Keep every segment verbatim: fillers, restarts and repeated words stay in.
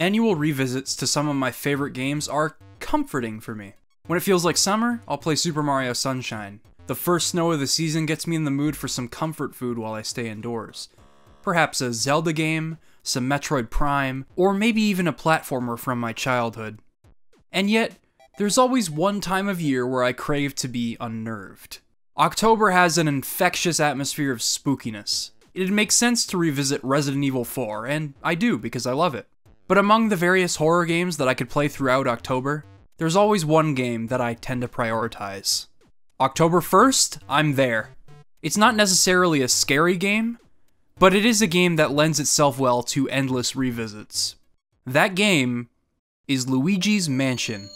Annual revisits to some of my favorite games are comforting for me. When it feels like summer, I'll play Super Mario Sunshine. The first snow of the season gets me in the mood for some comfort food while I stay indoors. Perhaps a Zelda game, some Metroid Prime, or maybe even a platformer from my childhood. And yet, there's always one time of year where I crave to be unnerved. October has an infectious atmosphere of spookiness. It'd make sense to revisit Resident Evil four, and I do because I love it. But among the various horror games that I could play throughout October, there's always one game that I tend to prioritize. October first, I'm there. It's not necessarily a scary game, but it is a game that lends itself well to endless revisits. That game is Luigi's Mansion.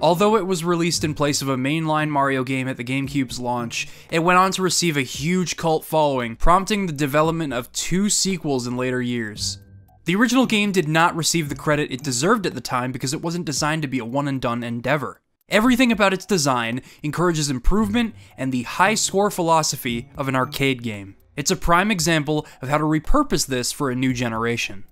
Although it was released in place of a mainline Mario game at the GameCube's launch, it went on to receive a huge cult following, prompting the development of two sequels in later years. The original game did not receive the credit it deserved at the time because it wasn't designed to be a one-and-done endeavor. Everything about its design encourages improvement and the high-score philosophy of an arcade game. It's a prime example of how to repurpose this for a new generation.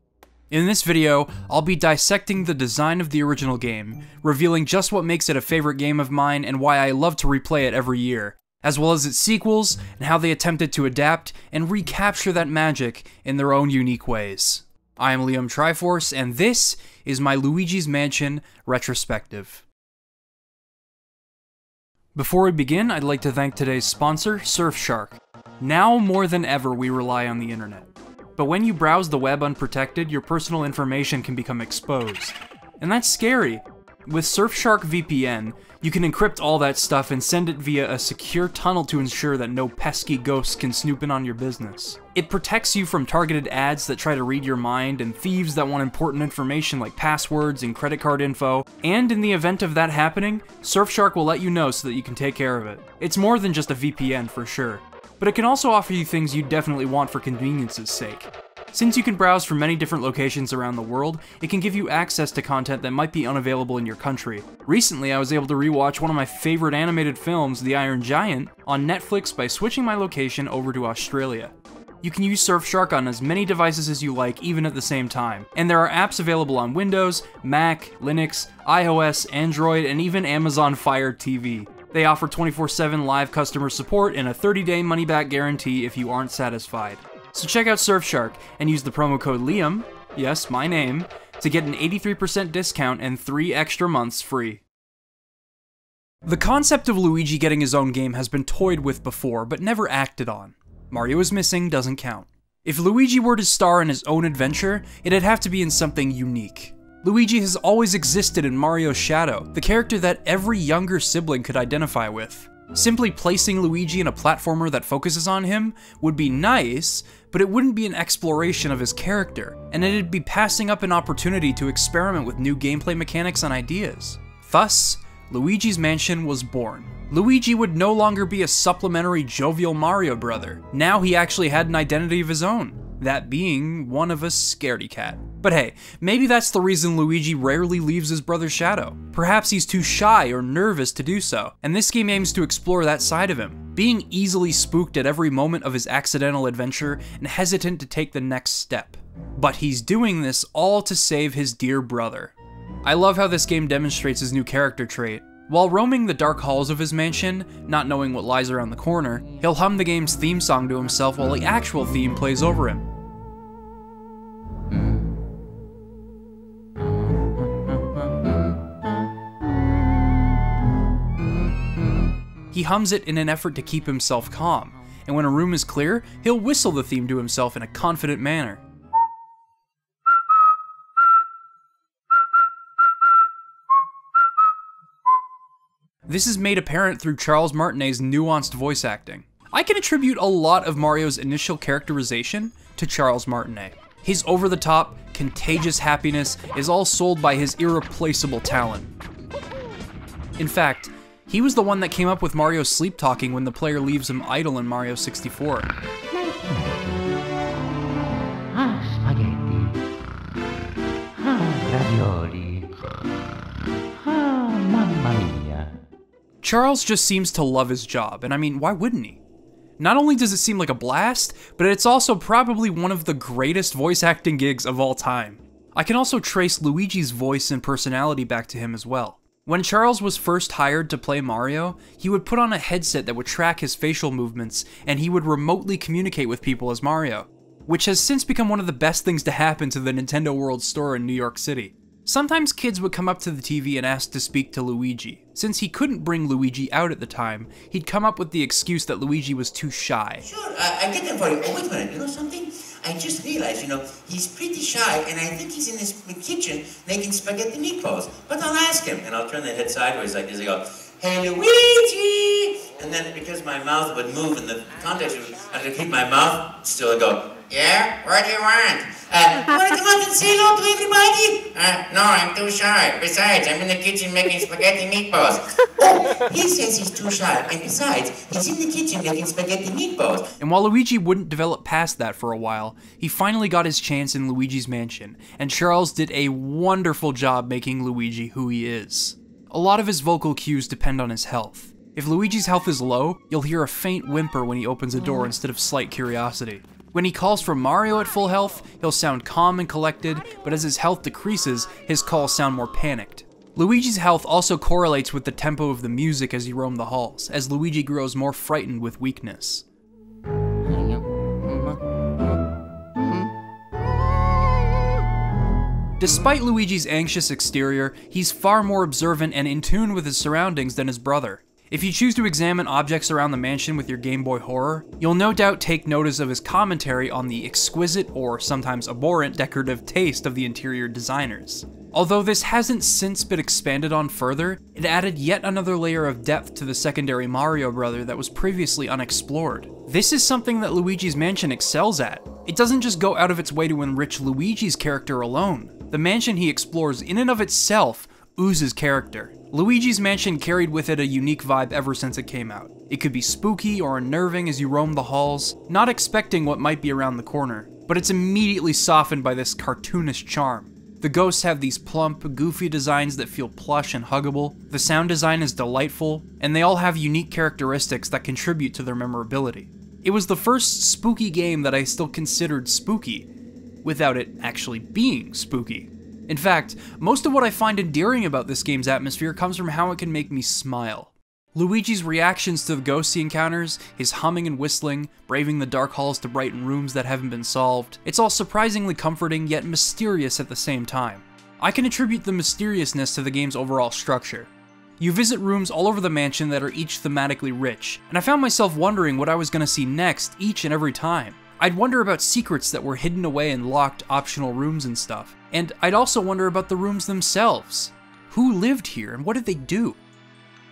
In this video, I'll be dissecting the design of the original game, revealing just what makes it a favorite game of mine and why I love to replay it every year, as well as its sequels and how they attempted to adapt and recapture that magic in their own unique ways. I am Liam Triforce, and this is my Luigi's Mansion retrospective. Before we begin, I'd like to thank today's sponsor, Surfshark. Now more than ever, we rely on the internet. But when you browse the web unprotected, your personal information can become exposed. And that's scary. With Surfshark V P N, you can encrypt all that stuff and send it via a secure tunnel to ensure that no pesky ghosts can snoop in on your business. It protects you from targeted ads that try to read your mind and thieves that want important information like passwords and credit card info, and in the event of that happening, Surfshark will let you know so that you can take care of it. It's more than just a V P N for sure, but it can also offer you things you definitely want for convenience's sake. Since you can browse from many different locations around the world, it can give you access to content that might be unavailable in your country. Recently, I was able to rewatch one of my favorite animated films, The Iron Giant, on Netflix by switching my location over to Australia. You can use Surfshark on as many devices as you like, even at the same time. And there are apps available on Windows, Mac, Linux, iOS, Android, and even Amazon Fire T V. They offer twenty-four seven live customer support and a thirty day money-back guarantee if you aren't satisfied. So check out Surfshark and use the promo code Liam, yes, my name, to get an eighty-three percent discount and three extra months free. The concept of Luigi getting his own game has been toyed with before, but never acted on. Mario Is Missing doesn't count. If Luigi were to star in his own adventure, it'd have to be in something unique. Luigi has always existed in Mario's shadow, the character that every younger sibling could identify with. Simply placing Luigi in a platformer that focuses on him would be nice, but it wouldn't be an exploration of his character, and it'd be passing up an opportunity to experiment with new gameplay mechanics and ideas. Thus, Luigi's Mansion was born. Luigi would no longer be a supplementary jovial Mario brother. Now he actually had an identity of his own, that being one of a scaredy cat. But hey, maybe that's the reason Luigi rarely leaves his brother's shadow. Perhaps he's too shy or nervous to do so, and this game aims to explore that side of him, being easily spooked at every moment of his accidental adventure and hesitant to take the next step. But he's doing this all to save his dear brother. I love how this game demonstrates his new character trait. While roaming the dark halls of his mansion, not knowing what lies around the corner, he'll hum the game's theme song to himself while the actual theme plays over him. He hums it in an effort to keep himself calm, and when a room is clear, he'll whistle the theme to himself in a confident manner. This is made apparent through Charles Martinet's nuanced voice acting. I can attribute a lot of Mario's initial characterization to Charles Martinet. His over-the-top, contagious happiness is all sold by his irreplaceable talent. In fact, he was the one that came up with Mario sleep talking when the player leaves him idle in Mario sixty-four. Charles just seems to love his job, and I mean, why wouldn't he? Not only does it seem like a blast, but it's also probably one of the greatest voice acting gigs of all time. I can also trace Luigi's voice and personality back to him as well. When Charles was first hired to play Mario, he would put on a headset that would track his facial movements, and he would remotely communicate with people as Mario, which has since become one of the best things to happen to the Nintendo World Store in New York City. Sometimes kids would come up to the T V and ask to speak to Luigi. Since he couldn't bring Luigi out at the time, he'd come up with the excuse that Luigi was too shy. Sure, I, I get that for you. Oh, wait a minute, you know something? I just realized, you know, he's pretty shy, and I think he's in his kitchen making spaghetti meatballs. But I'll ask him, and I'll turn the head sideways like this. I go, "Hey, Luigi!" And then because my mouth would move in the context, I had to keep my mouth still and go, "Yeah? What do you want? Uh, you want to come out and say hello to everybody?" Uh, no, I'm too shy. Besides, I'm in the kitchen making spaghetti meatballs. Oh, he says he's too shy, and besides, he's in the kitchen making spaghetti meatballs. And while Luigi wouldn't develop past that for a while, he finally got his chance in Luigi's Mansion, and Charles did a wonderful job making Luigi who he is. A lot of his vocal cues depend on his health. If Luigi's health is low, you'll hear a faint whimper when he opens a door instead of slight curiosity. When he calls for Mario at full health, he'll sound calm and collected, but as his health decreases, his calls sound more panicked. Luigi's health also correlates with the tempo of the music as you roam the halls, as Luigi grows more frightened with weakness. Despite Luigi's anxious exterior, he's far more observant and in tune with his surroundings than his brother. If you choose to examine objects around the mansion with your Game Boy Horror, you'll no doubt take notice of his commentary on the exquisite, or sometimes abhorrent, decorative taste of the interior designers. Although this hasn't since been expanded on further, it added yet another layer of depth to the secondary Mario brother that was previously unexplored. This is something that Luigi's Mansion excels at. It doesn't just go out of its way to enrich Luigi's character alone. The mansion he explores in and of itself oozes character. Luigi's Mansion carried with it a unique vibe ever since it came out. It could be spooky or unnerving as you roam the halls, not expecting what might be around the corner, but it's immediately softened by this cartoonish charm. The ghosts have these plump, goofy designs that feel plush and huggable, the sound design is delightful, and they all have unique characteristics that contribute to their memorability. It was the first spooky game that I still considered spooky, without it actually being spooky. In fact, most of what I find endearing about this game's atmosphere comes from how it can make me smile. Luigi's reactions to the ghosts he encounters, his humming and whistling, braving the dark halls to brighten rooms that haven't been solved, it's all surprisingly comforting yet mysterious at the same time. I can attribute the mysteriousness to the game's overall structure. You visit rooms all over the mansion that are each thematically rich, and I found myself wondering what I was going to see next each and every time. I'd wonder about secrets that were hidden away in locked, optional rooms and stuff. And I'd also wonder about the rooms themselves. Who lived here and what did they do?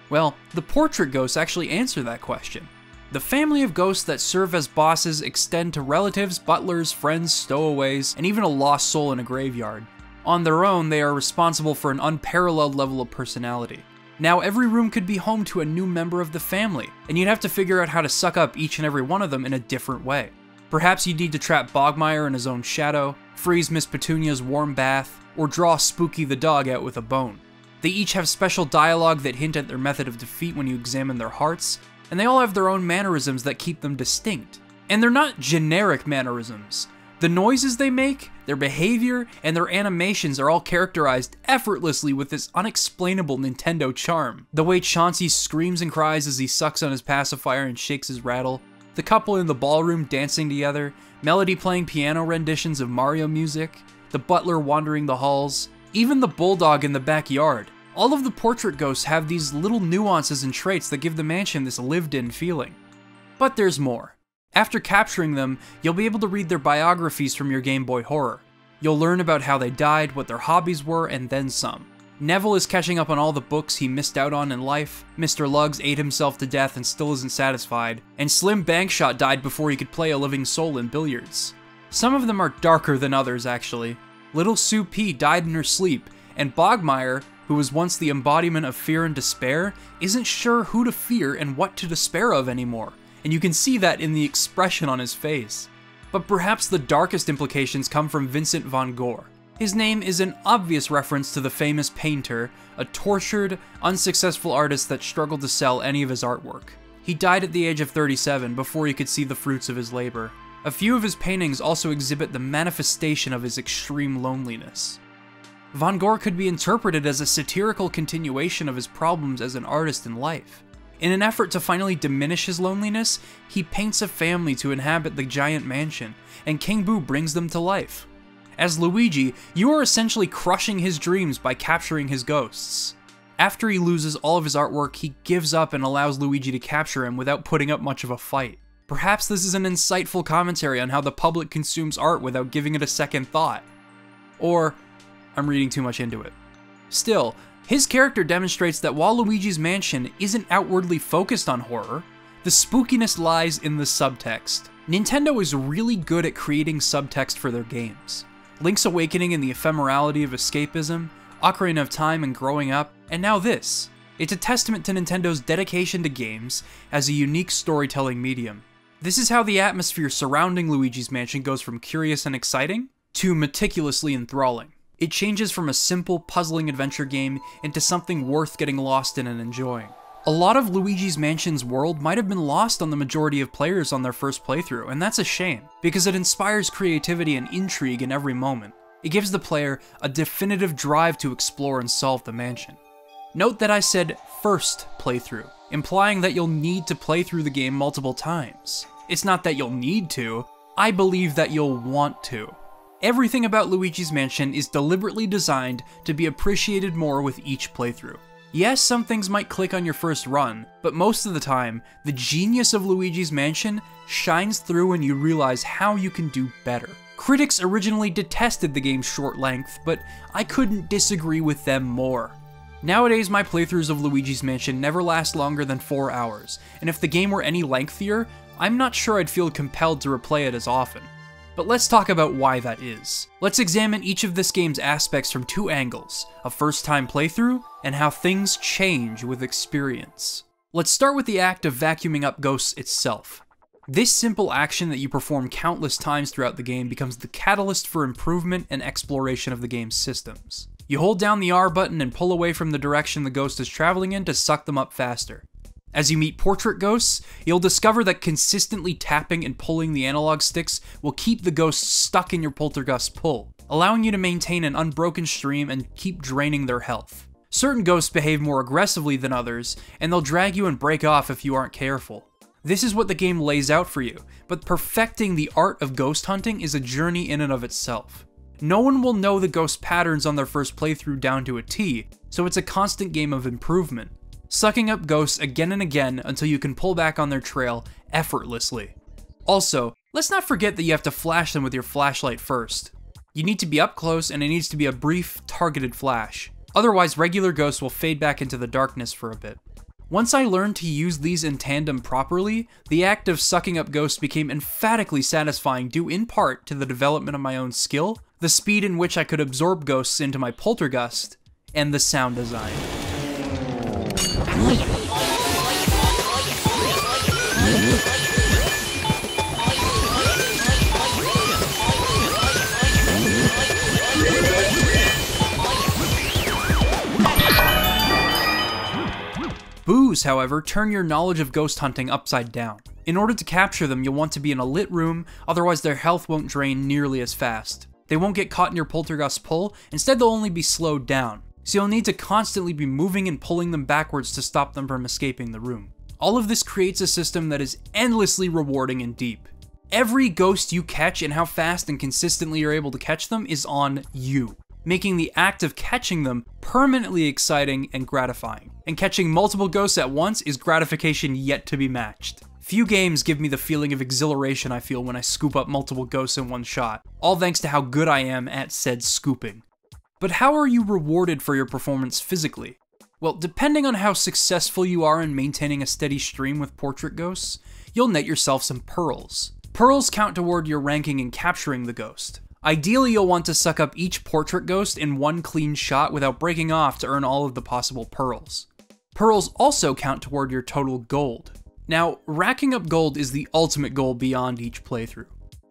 Well, the portrait ghosts actually answer that question. The family of ghosts that serve as bosses extend to relatives, butlers, friends, stowaways, and even a lost soul in a graveyard. On their own, they are responsible for an unparalleled level of personality. Now every room could be home to a new member of the family, and you'd have to figure out how to suck up each and every one of them in a different way. Perhaps you'd need to trap Bogmire in his own shadow, freeze Miss Petunia's warm bath, or draw Spooky the dog out with a bone. They each have special dialogue that hint at their method of defeat when you examine their hearts, and they all have their own mannerisms that keep them distinct. And they're not generic mannerisms. The noises they make, their behavior, and their animations are all characterized effortlessly with this unexplainable Nintendo charm. The way Chauncey screams and cries as he sucks on his pacifier and shakes his rattle, the couple in the ballroom dancing together, Melody playing piano renditions of Mario music, the butler wandering the halls, even the bulldog in the backyard. All of the portrait ghosts have these little nuances and traits that give the mansion this lived-in feeling. But there's more. After capturing them, you'll be able to read their biographies from your Game Boy Horror. You'll learn about how they died, what their hobbies were, and then some. Neville is catching up on all the books he missed out on in life, Mister Luggs ate himself to death and still isn't satisfied, and Slim Bankshot died before he could play a living soul in billiards. Some of them are darker than others, actually. Little Sue P died in her sleep, and Bogmire, who was once the embodiment of fear and despair, isn't sure who to fear and what to despair of anymore, and you can see that in the expression on his face. But perhaps the darkest implications come from Vincent Van Gogh. His name is an obvious reference to the famous painter, a tortured, unsuccessful artist that struggled to sell any of his artwork. He died at the age of thirty-seven before he could see the fruits of his labor. A few of his paintings also exhibit the manifestation of his extreme loneliness. Von Gore could be interpreted as a satirical continuation of his problems as an artist in life. In an effort to finally diminish his loneliness, he paints a family to inhabit the giant mansion, and King Boo brings them to life. As Luigi, you are essentially crushing his dreams by capturing his ghosts. After he loses all of his artwork, he gives up and allows Luigi to capture him without putting up much of a fight. Perhaps this is an insightful commentary on how the public consumes art without giving it a second thought. Or, I'm reading too much into it. Still, his character demonstrates that while Luigi's Mansion isn't outwardly focused on horror, the spookiness lies in the subtext. Nintendo is really good at creating subtext for their games. Link's Awakening and the ephemerality of escapism, Ocarina of Time and growing up, and now this. It's a testament to Nintendo's dedication to games as a unique storytelling medium. This is how the atmosphere surrounding Luigi's Mansion goes from curious and exciting to meticulously enthralling. It changes from a simple, puzzling adventure game into something worth getting lost in and enjoying. A lot of Luigi's Mansion's world might have been lost on the majority of players on their first playthrough, and that's a shame, because it inspires creativity and intrigue in every moment. It gives the player a definitive drive to explore and solve the mansion. Note that I said first playthrough, implying that you'll need to play through the game multiple times. It's not that you'll need to, I believe that you'll want to. Everything about Luigi's Mansion is deliberately designed to be appreciated more with each playthrough. Yes, some things might click on your first run, but most of the time, the genius of Luigi's Mansion shines through and you realize how you can do better. Critics originally detested the game's short length, but I couldn't disagree with them more. Nowadays, my playthroughs of Luigi's Mansion never last longer than four hours, and if the game were any lengthier, I'm not sure I'd feel compelled to replay it as often. But let's talk about why that is. Let's examine each of this game's aspects from two angles, a first-time playthrough, and how things change with experience. Let's start with the act of vacuuming up ghosts itself. This simple action that you perform countless times throughout the game becomes the catalyst for improvement and exploration of the game's systems. You hold down the R button and pull away from the direction the ghost is traveling in to suck them up faster. As you meet portrait ghosts, you'll discover that consistently tapping and pulling the analog sticks will keep the ghosts stuck in your poltergust pull, allowing you to maintain an unbroken stream and keep draining their health. Certain ghosts behave more aggressively than others, and they'll drag you and break off if you aren't careful. This is what the game lays out for you, but perfecting the art of ghost hunting is a journey in and of itself. No one will know the ghost patterns on their first playthrough down to a T, so it's a constant game of improvement, sucking up ghosts again and again until you can pull back on their trail effortlessly. Also, let's not forget that you have to flash them with your flashlight first. You need to be up close and it needs to be a brief, targeted flash. Otherwise, regular ghosts will fade back into the darkness for a bit. Once I learned to use these in tandem properly, the act of sucking up ghosts became emphatically satisfying due in part to the development of my own skill, the speed in which I could absorb ghosts into my poltergust, and the sound design. Boos, however, turn your knowledge of ghost hunting upside down. In order to capture them, you'll want to be in a lit room, otherwise their health won't drain nearly as fast. They won't get caught in your poltergust pull, instead they'll only be slowed down, so you'll need to constantly be moving and pulling them backwards to stop them from escaping the room. All of this creates a system that is endlessly rewarding and deep. Every ghost you catch and how fast and consistently you're able to catch them is on you, making the act of catching them permanently exciting and gratifying. And catching multiple ghosts at once is gratification yet to be matched. Few games give me the feeling of exhilaration I feel when I scoop up multiple ghosts in one shot, all thanks to how good I am at said scooping. But how are you rewarded for your performance physically? Well, depending on how successful you are in maintaining a steady stream with portrait ghosts, you'll net yourself some pearls. Pearls count toward your ranking in capturing the ghost. Ideally, you'll want to suck up each portrait ghost in one clean shot without breaking off to earn all of the possible pearls. Pearls also count toward your total gold. Now, racking up gold is the ultimate goal beyond each playthrough.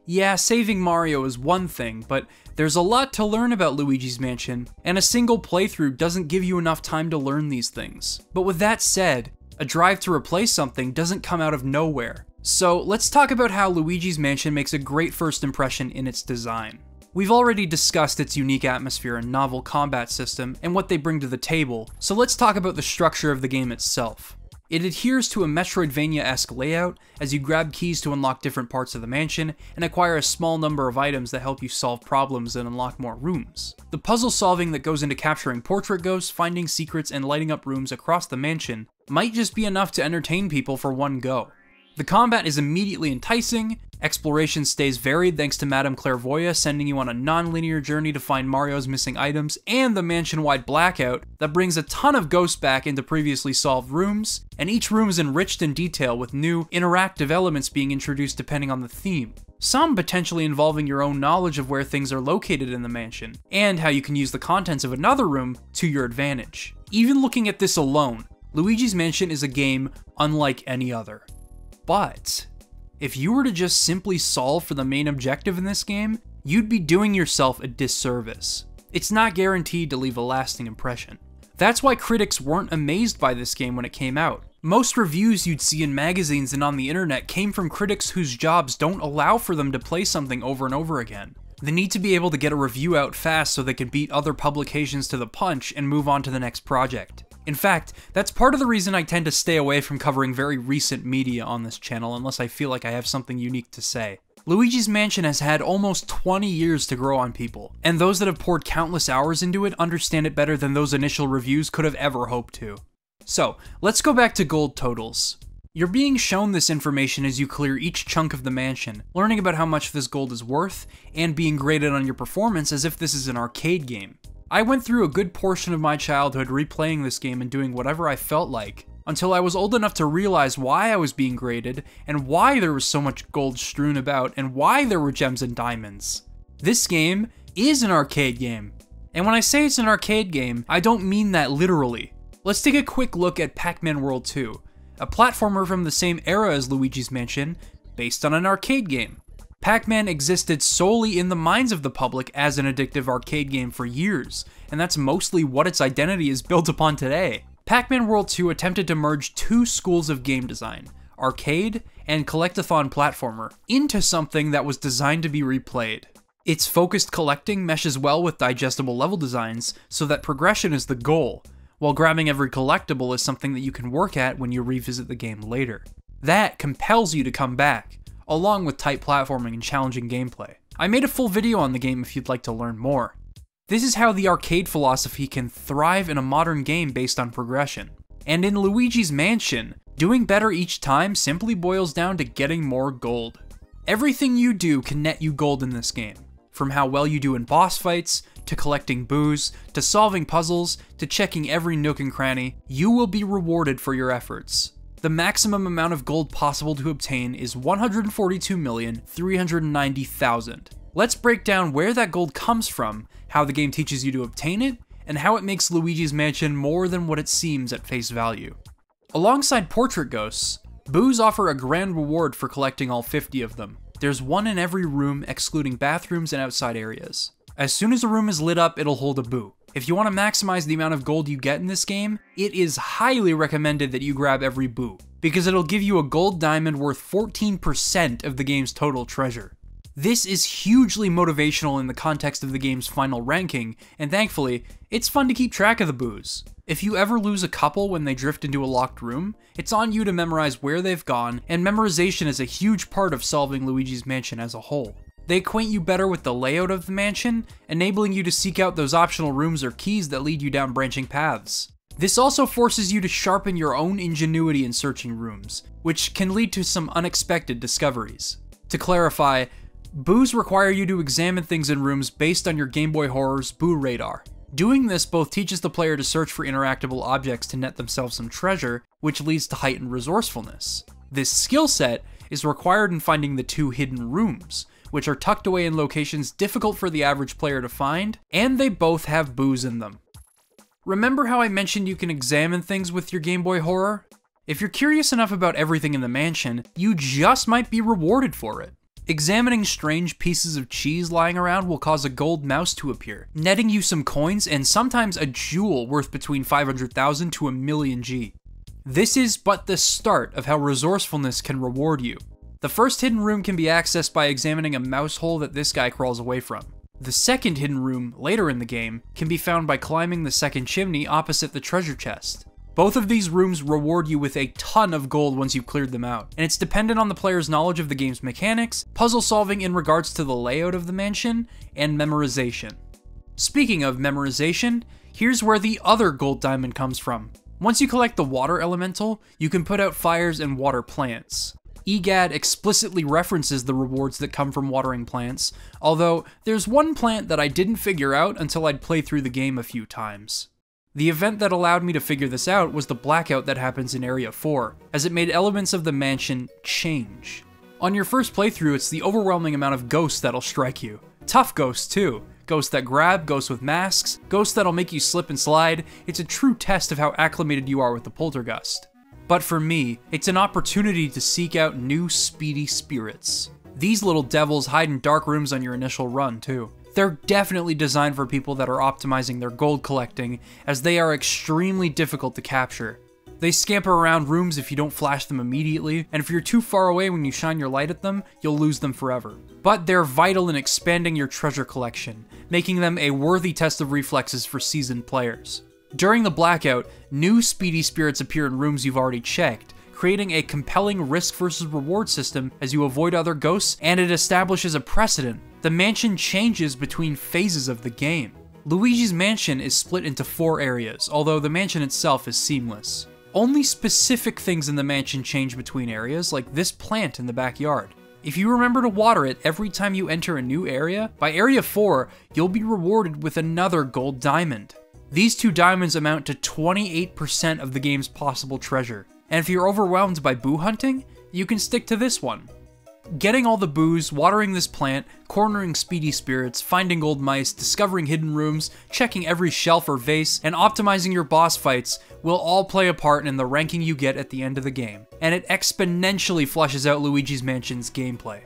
Yeah, saving Mario is one thing, but there's a lot to learn about Luigi's Mansion, and a single playthrough doesn't give you enough time to learn these things. But with that said, a drive to replace something doesn't come out of nowhere. So let's talk about how Luigi's Mansion makes a great first impression in its design. We've already discussed its unique atmosphere and novel combat system and what they bring to the table, so let's talk about the structure of the game itself. It adheres to a Metroidvania-esque layout as you grab keys to unlock different parts of the mansion and acquire a small number of items that help you solve problems and unlock more rooms. The puzzle solving that goes into capturing portrait ghosts, finding secrets, and lighting up rooms across the mansion might just be enough to entertain people for one go. The combat is immediately enticing, exploration stays varied thanks to Madame Clairvoya sending you on a non-linear journey to find Mario's missing items, and the mansion-wide blackout that brings a ton of ghosts back into previously solved rooms, and each room is enriched in detail with new, interactive elements being introduced depending on the theme, some potentially involving your own knowledge of where things are located in the mansion, and how you can use the contents of another room to your advantage. Even looking at this alone, Luigi's Mansion is a game unlike any other. But if you were to just simply solve for the main objective in this game, you'd be doing yourself a disservice. It's not guaranteed to leave a lasting impression. That's why critics weren't amazed by this game when it came out. Most reviews you'd see in magazines and on the internet came from critics whose jobs don't allow for them to play something over and over again. They need to be able to get a review out fast so they can beat other publications to the punch and move on to the next project. In fact, that's part of the reason I tend to stay away from covering very recent media on this channel unless I feel like I have something unique to say. Luigi's Mansion has had almost twenty years to grow on people, and those that have poured countless hours into it understand it better than those initial reviews could have ever hoped to. So, let's go back to gold totals. You're being shown this information as you clear each chunk of the mansion, learning about how much this gold is worth, and being graded on your performance as if this is an arcade game. I went through a good portion of my childhood replaying this game and doing whatever I felt like, until I was old enough to realize why I was being graded, and why there was so much gold strewn about, and why there were gems and diamonds. This game is an arcade game. And when I say it's an arcade game, I don't mean that literally. Let's take a quick look at Pac-Man World two, a platformer from the same era as Luigi's Mansion, based on an arcade game. Pac-Man existed solely in the minds of the public as an addictive arcade game for years, and that's mostly what its identity is built upon today. Pac-Man World two attempted to merge two schools of game design, arcade and collect-a-thon platformer, into something that was designed to be replayed. Its focused collecting meshes well with digestible level designs, so that progression is the goal, while grabbing every collectible is something that you can work at when you revisit the game later. That compels you to come back, along with tight platforming and challenging gameplay. I made a full video on the game if you'd like to learn more. This is how the arcade philosophy can thrive in a modern game based on progression. And in Luigi's Mansion, doing better each time simply boils down to getting more gold. Everything you do can net you gold in this game, from how well you do in boss fights, to collecting booze, to solving puzzles, to checking every nook and cranny. You will be rewarded for your efforts. The maximum amount of gold possible to obtain is one hundred forty-two million three hundred ninety thousand. Let's break down where that gold comes from, how the game teaches you to obtain it, and how it makes Luigi's Mansion more than what it seems at face value. Alongside portrait ghosts, boos offer a grand reward for collecting all fifty of them. There's one in every room, excluding bathrooms and outside areas. As soon as a room is lit up, it'll hold a boo. If you want to maximize the amount of gold you get in this game, it is highly recommended that you grab every boo, because it'll give you a gold diamond worth fourteen percent of the game's total treasure. This is hugely motivational in the context of the game's final ranking, and thankfully, it's fun to keep track of the boos. If you ever lose a couple when they drift into a locked room, it's on you to memorize where they've gone, and memorization is a huge part of solving Luigi's Mansion as a whole. They acquaint you better with the layout of the mansion, enabling you to seek out those optional rooms or keys that lead you down branching paths. This also forces you to sharpen your own ingenuity in searching rooms, which can lead to some unexpected discoveries. To clarify, boos require you to examine things in rooms based on your Game Boy Horror's boo radar. Doing this both teaches the player to search for interactable objects to net themselves some treasure, which leads to heightened resourcefulness. This skill set is required in finding the two hidden rooms, which are tucked away in locations difficult for the average player to find, and they both have boos in them. Remember how I mentioned you can examine things with your Game Boy Horror? If you're curious enough about everything in the mansion, you just might be rewarded for it. Examining strange pieces of cheese lying around will cause a gold mouse to appear, netting you some coins and sometimes a jewel worth between five hundred thousand to a million G. This is but the start of how resourcefulness can reward you. The first hidden room can be accessed by examining a mouse hole that this guy crawls away from. The second hidden room, later in the game, can be found by climbing the second chimney opposite the treasure chest. Both of these rooms reward you with a ton of gold once you've cleared them out, and it's dependent on the player's knowledge of the game's mechanics, puzzle solving in regards to the layout of the mansion, and memorization. Speaking of memorization, here's where the other gold diamond comes from. Once you collect the water elemental, you can put out fires and water plants. E G A D explicitly references the rewards that come from watering plants, although there's one plant that I didn't figure out until I'd played through the game a few times. The event that allowed me to figure this out was the blackout that happens in Area four, as it made elements of the mansion change. On your first playthrough, it's the overwhelming amount of ghosts that'll strike you. Tough ghosts too. Ghosts that grab, ghosts with masks, ghosts that'll make you slip and slide. It's a true test of how acclimated you are with the poltergust. But for me, it's an opportunity to seek out new speedy spirits. These little devils hide in dark rooms on your initial run too. They're definitely designed for people that are optimizing their gold collecting, as they are extremely difficult to capture. They scamper around rooms if you don't flash them immediately, and if you're too far away when you shine your light at them, you'll lose them forever. But they're vital in expanding your treasure collection, making them a worthy test of reflexes for seasoned players. During the blackout, new speedy spirits appear in rooms you've already checked, creating a compelling risk versus reward system as you avoid other ghosts, and it establishes a precedent. The mansion changes between phases of the game. Luigi's Mansion is split into four areas, although the mansion itself is seamless. Only specific things in the mansion change between areas, like this plant in the backyard. If you remember to water it every time you enter a new area, by Area four, you'll be rewarded with another gold diamond. These two diamonds amount to twenty-eight percent of the game's possible treasure, and if you're overwhelmed by boo hunting, you can stick to this one. Getting all the boos, watering this plant, cornering speedy spirits, finding gold mice, discovering hidden rooms, checking every shelf or vase, and optimizing your boss fights will all play a part in the ranking you get at the end of the game, and it exponentially flushes out Luigi's Mansion's gameplay.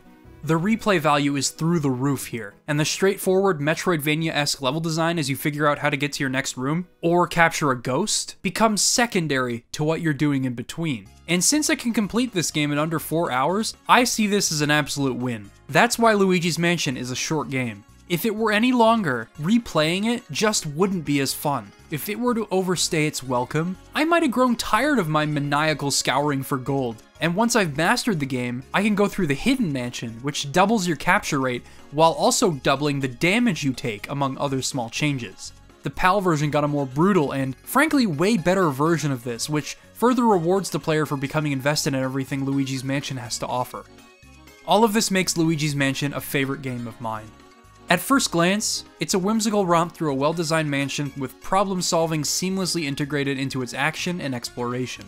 The replay value is through the roof here, and the straightforward Metroidvania-esque level design as you figure out how to get to your next room, or capture a ghost, becomes secondary to what you're doing in between. And since I can complete this game in under four hours, I see this as an absolute win. That's why Luigi's Mansion is a short game. If it were any longer, replaying it just wouldn't be as fun. If it were to overstay its welcome, I might have grown tired of my maniacal scouring for gold. And once I've mastered the game, I can go through the Hidden Mansion, which doubles your capture rate while also doubling the damage you take, among other small changes. The PAL version got a more brutal and, frankly, way better version of this, which further rewards the player for becoming invested in everything Luigi's Mansion has to offer. All of this makes Luigi's Mansion a favorite game of mine. At first glance, it's a whimsical romp through a well-designed mansion with problem-solving seamlessly integrated into its action and exploration.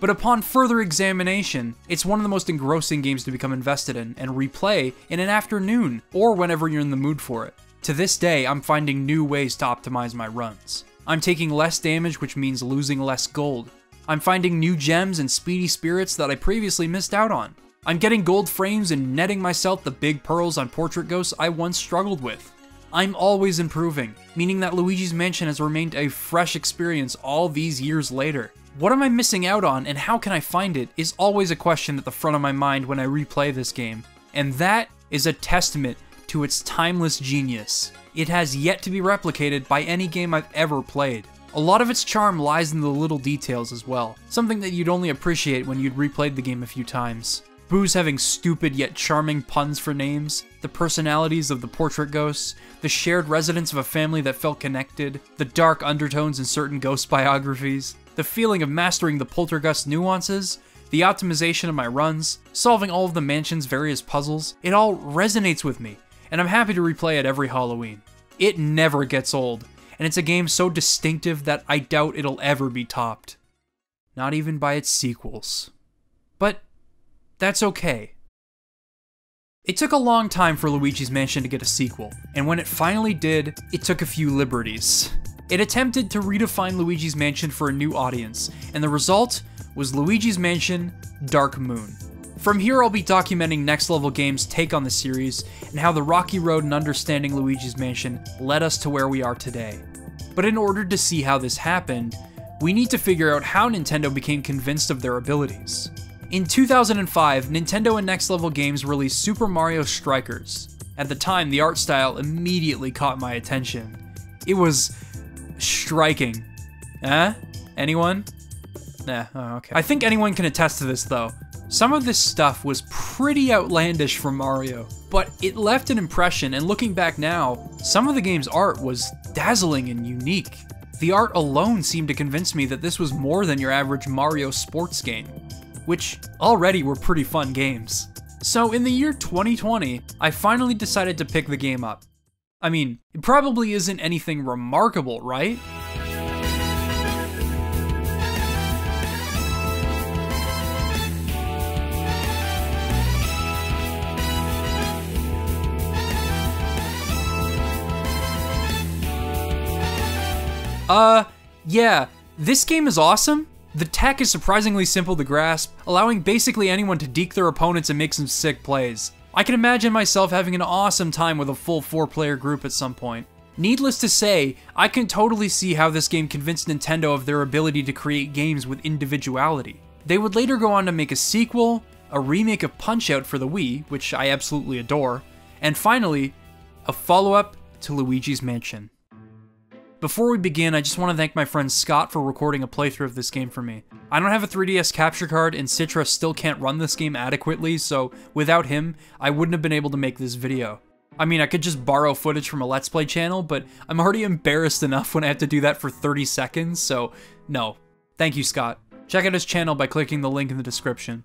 But upon further examination, it's one of the most engrossing games to become invested in and replay in an afternoon or whenever you're in the mood for it. To this day, I'm finding new ways to optimize my runs. I'm taking less damage, which means losing less gold. I'm finding new gems and speedy spirits that I previously missed out on. I'm getting gold frames and netting myself the big pearls on portrait ghosts I once struggled with. I'm always improving, meaning that Luigi's Mansion has remained a fresh experience all these years later. What am I missing out on and how can I find it is always a question at the front of my mind when I replay this game, and that is a testament to its timeless genius. It has yet to be replicated by any game I've ever played. A lot of its charm lies in the little details as well, something that you'd only appreciate when you'd replayed the game a few times. Boos having stupid yet charming puns for names, the personalities of the portrait ghosts, the shared residence of a family that felt connected, the dark undertones in certain ghost biographies, the feeling of mastering the poltergust nuances, the optimization of my runs, solving all of the mansion's various puzzles. It all resonates with me, and I'm happy to replay it every Halloween. It never gets old, and it's a game so distinctive that I doubt it'll ever be topped. Not even by its sequels. But that's okay. It took a long time for Luigi's Mansion to get a sequel, and when it finally did, it took a few liberties. It attempted to redefine Luigi's Mansion for a new audience, and the result was Luigi's Mansion: Dark Moon. From here, I'll be documenting Next Level Games' take on the series, and how the rocky road in understanding Luigi's Mansion led us to where we are today. But in order to see how this happened, we need to figure out how Nintendo became convinced of their abilities. In two thousand five, Nintendo and Next Level Games released Super Mario Strikers. At the time, the art style immediately caught my attention. It was striking. Eh? Anyone? Nah, oh, okay. I think anyone can attest to this though. Some of this stuff was pretty outlandish from Mario, but it left an impression, and looking back now, some of the game's art was dazzling and unique. The art alone seemed to convince me that this was more than your average Mario sports game, which already were pretty fun games. So in the year twenty twenty, I finally decided to pick the game up. I mean, it probably isn't anything remarkable, right? Uh, yeah, this game is awesome. The tech is surprisingly simple to grasp, allowing basically anyone to deke their opponents and make some sick plays. I can imagine myself having an awesome time with a full four-player group at some point. Needless to say, I can totally see how this game convinced Nintendo of their ability to create games with individuality. They would later go on to make a sequel, a remake of Punch-Out for the Wii, which I absolutely adore, and finally, a follow-up to Luigi's Mansion. Before we begin, I just want to thank my friend Scott for recording a playthrough of this game for me. I don't have a three D S capture card, and Citra still can't run this game adequately, so without him, I wouldn't have been able to make this video. I mean, I could just borrow footage from a Let's Play channel, but I'm already embarrassed enough when I have to do that for thirty seconds, so no. Thank you, Scott. Check out his channel by clicking the link in the description.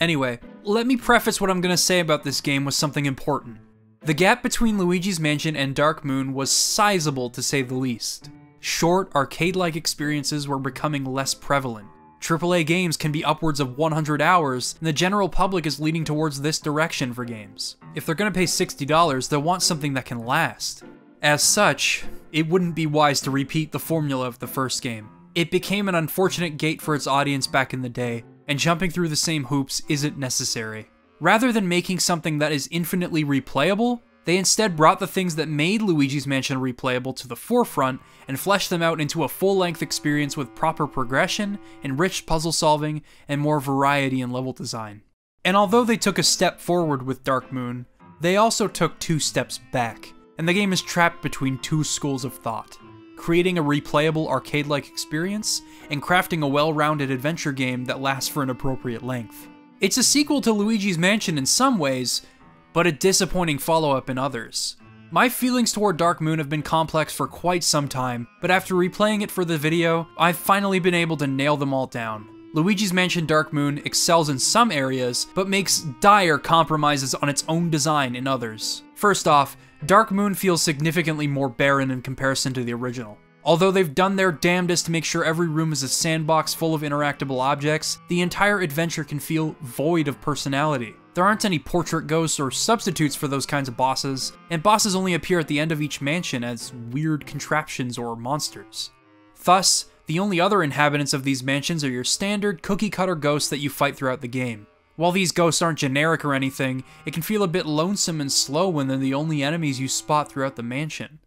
Anyway, let me preface what I'm going to say about this game with something important. The gap between Luigi's Mansion and Dark Moon was sizable, to say the least. Short, arcade-like experiences were becoming less prevalent. triple A games can be upwards of one hundred hours, and the general public is leaning towards this direction for games. If they're gonna pay sixty dollars, they'll want something that can last. As such, it wouldn't be wise to repeat the formula of the first game. It became an unfortunate gate for its audience back in the day, and jumping through the same hoops isn't necessary. Rather than making something that is infinitely replayable, they instead brought the things that made Luigi's Mansion replayable to the forefront and fleshed them out into a full-length experience with proper progression, enriched puzzle solving, and more variety in level design. And although they took a step forward with Dark Moon, they also took two steps back, and the game is trapped between two schools of thought: creating a replayable arcade-like experience and crafting a well-rounded adventure game that lasts for an appropriate length. It's a sequel to Luigi's Mansion in some ways, but a disappointing follow-up in others. My feelings toward Dark Moon have been complex for quite some time, but after replaying it for the video, I've finally been able to nail them all down. Luigi's Mansion Dark Moon excels in some areas, but makes dire compromises on its own design in others. First off, Dark Moon feels significantly more barren in comparison to the original. Although they've done their damnedest to make sure every room is a sandbox full of interactable objects, the entire adventure can feel void of personality. There aren't any portrait ghosts or substitutes for those kinds of bosses, and bosses only appear at the end of each mansion as weird contraptions or monsters. Thus, the only other inhabitants of these mansions are your standard cookie-cutter ghosts that you fight throughout the game. While these ghosts aren't generic or anything, it can feel a bit lonesome and slow when they're the only enemies you spot throughout the mansion.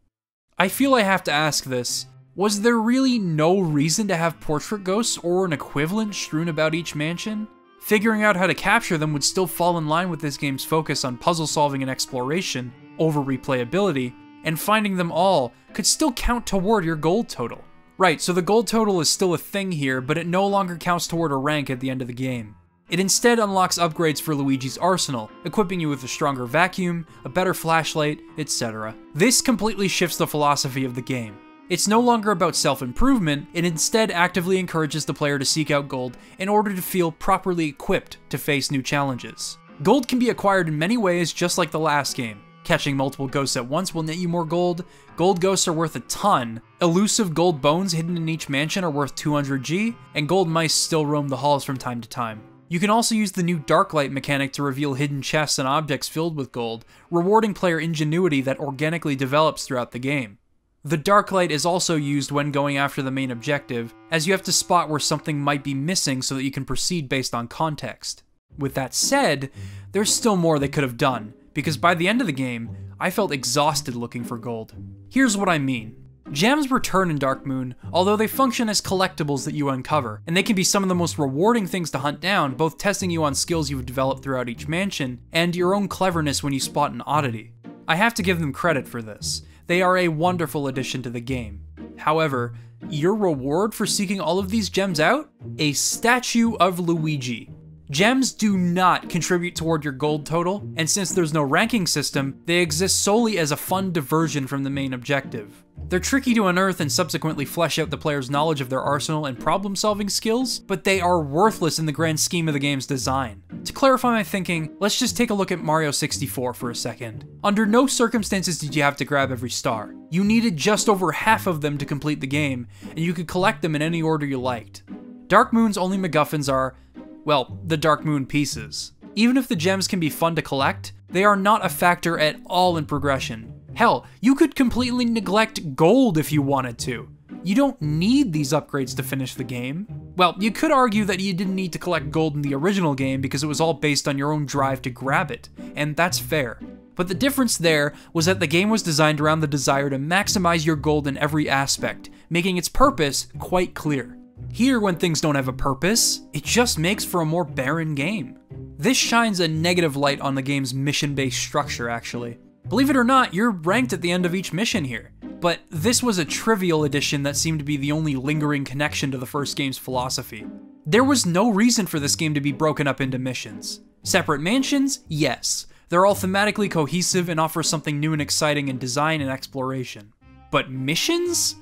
I feel I have to ask this: was there really no reason to have portrait ghosts or an equivalent strewn about each mansion? Figuring out how to capture them would still fall in line with this game's focus on puzzle solving and exploration over replayability, and finding them all could still count toward your gold total. Right, so the gold total is still a thing here, but it no longer counts toward a rank at the end of the game. It instead unlocks upgrades for Luigi's arsenal, equipping you with a stronger vacuum, a better flashlight, et cetera. This completely shifts the philosophy of the game. It's no longer about self-improvement, it instead actively encourages the player to seek out gold in order to feel properly equipped to face new challenges. Gold can be acquired in many ways, just like the last game. Catching multiple ghosts at once will net you more gold, gold ghosts are worth a ton, elusive gold bones hidden in each mansion are worth two hundred G, and gold mice still roam the halls from time to time. You can also use the new Darklight mechanic to reveal hidden chests and objects filled with gold, rewarding player ingenuity that organically develops throughout the game. The Darklight is also used when going after the main objective, as you have to spot where something might be missing so that you can proceed based on context. With that said, there's still more they could have done, because by the end of the game, I felt exhausted looking for gold. Here's what I mean. Gems return in Dark Moon, although they function as collectibles that you uncover, and they can be some of the most rewarding things to hunt down, both testing you on skills you've developed throughout each mansion, and your own cleverness when you spot an oddity. I have to give them credit for this. They are a wonderful addition to the game. However, your reward for seeking all of these gems out? A statue of Luigi. Gems do not contribute toward your gold total, and since there's no ranking system, they exist solely as a fun diversion from the main objective. They're tricky to unearth and subsequently flesh out the player's knowledge of their arsenal and problem-solving skills, but they are worthless in the grand scheme of the game's design. To clarify my thinking, let's just take a look at Mario sixty-four for a second. Under no circumstances did you have to grab every star. You needed just over half of them to complete the game, and you could collect them in any order you liked. Dark Moon's only MacGuffins are, well, the Dark Moon pieces. Even if the gems can be fun to collect, they are not a factor at all in progression. Hell, you could completely neglect gold if you wanted to. You don't need these upgrades to finish the game. Well, you could argue that you didn't need to collect gold in the original game because it was all based on your own drive to grab it, and that's fair. But the difference there was that the game was designed around the desire to maximize your gold in every aspect, making its purpose quite clear. Here, when things don't have a purpose, it just makes for a more barren game. This shines a negative light on the game's mission-based structure, actually. Believe it or not, you're ranked at the end of each mission here, but this was a trivial addition that seemed to be the only lingering connection to the first game's philosophy. There was no reason for this game to be broken up into missions. Separate mansions? Yes. They're all thematically cohesive and offer something new and exciting in design and exploration. But missions?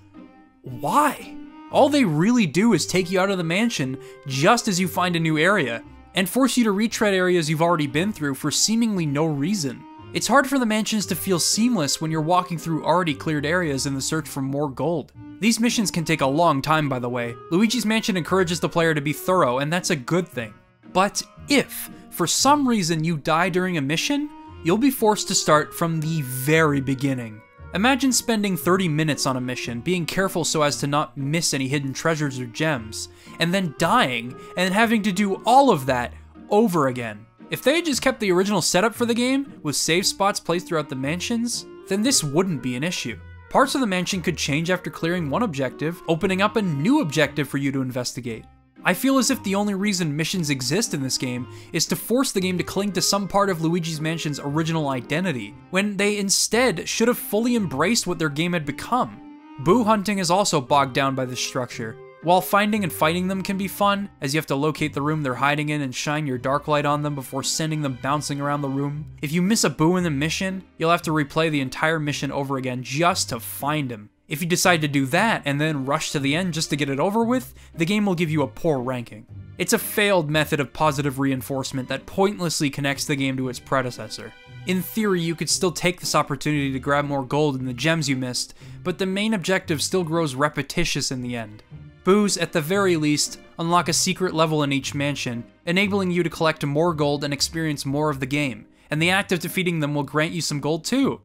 Why? All they really do is take you out of the mansion just as you find a new area, and force you to retread areas you've already been through for seemingly no reason. It's hard for the mansions to feel seamless when you're walking through already cleared areas in the search for more gold. These missions can take a long time, by the way. Luigi's Mansion encourages the player to be thorough, and that's a good thing. But if, for some reason, you die during a mission, you'll be forced to start from the very beginning. Imagine spending thirty minutes on a mission, being careful so as to not miss any hidden treasures or gems, and then dying, and then having to do all of that over again. If they had just kept the original setup for the game, with save spots placed throughout the mansions, then this wouldn't be an issue. Parts of the mansion could change after clearing one objective, opening up a new objective for you to investigate. I feel as if the only reason missions exist in this game is to force the game to cling to some part of Luigi's Mansion's original identity, when they instead should have fully embraced what their game had become. Boo hunting is also bogged down by this structure. While finding and fighting them can be fun, as you have to locate the room they're hiding in and shine your dark light on them before sending them bouncing around the room, if you miss a Boo in the mission, you'll have to replay the entire mission over again just to find him. If you decide to do that and then rush to the end just to get it over with, the game will give you a poor ranking. It's a failed method of positive reinforcement that pointlessly connects the game to its predecessor. In theory, you could still take this opportunity to grab more gold in the gems you missed, but the main objective still grows repetitious in the end. Boos, at the very least, unlock a secret level in each mansion, enabling you to collect more gold and experience more of the game, and the act of defeating them will grant you some gold too.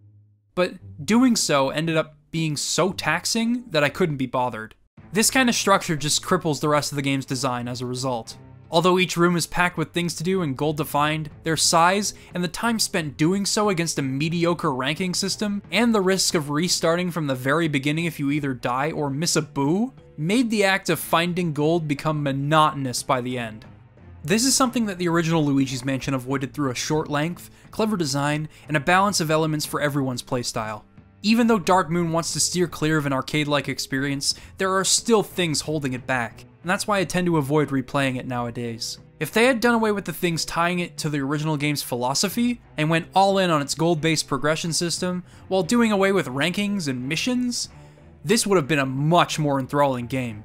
But doing so ended up being so taxing that I couldn't be bothered. This kind of structure just cripples the rest of the game's design as a result. Although each room is packed with things to do and gold to find, their size and the time spent doing so against a mediocre ranking system, and the risk of restarting from the very beginning if you either die or miss a Boo, made the act of finding gold become monotonous by the end. This is something that the original Luigi's Mansion avoided through a short length, clever design, and a balance of elements for everyone's playstyle. Even though Dark Moon wants to steer clear of an arcade-like experience, there are still things holding it back, and that's why I tend to avoid replaying it nowadays. If they had done away with the things tying it to the original game's philosophy, and went all in on its gold-based progression system, while doing away with rankings and missions, this would have been a much more enthralling game.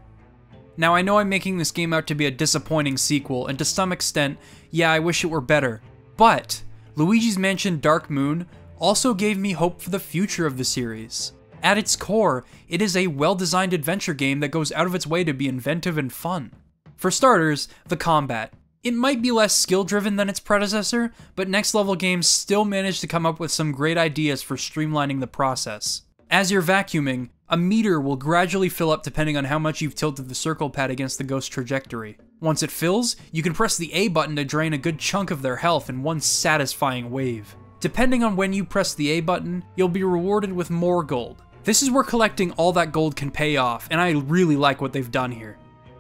Now I know I'm making this game out to be a disappointing sequel, and to some extent, yeah, I wish it were better, but Luigi's Mansion Dark Moon also gave me hope for the future of the series. At its core, it is a well-designed adventure game that goes out of its way to be inventive and fun. For starters, the combat. It might be less skill-driven than its predecessor, but Next Level Games still managed to come up with some great ideas for streamlining the process. As you're vacuuming, a meter will gradually fill up depending on how much you've tilted the circle pad against the ghost trajectory. Once it fills, you can press the A button to drain a good chunk of their health in one satisfying wave. Depending on when you press the A button, you'll be rewarded with more gold. This is where collecting all that gold can pay off, and I really like what they've done here.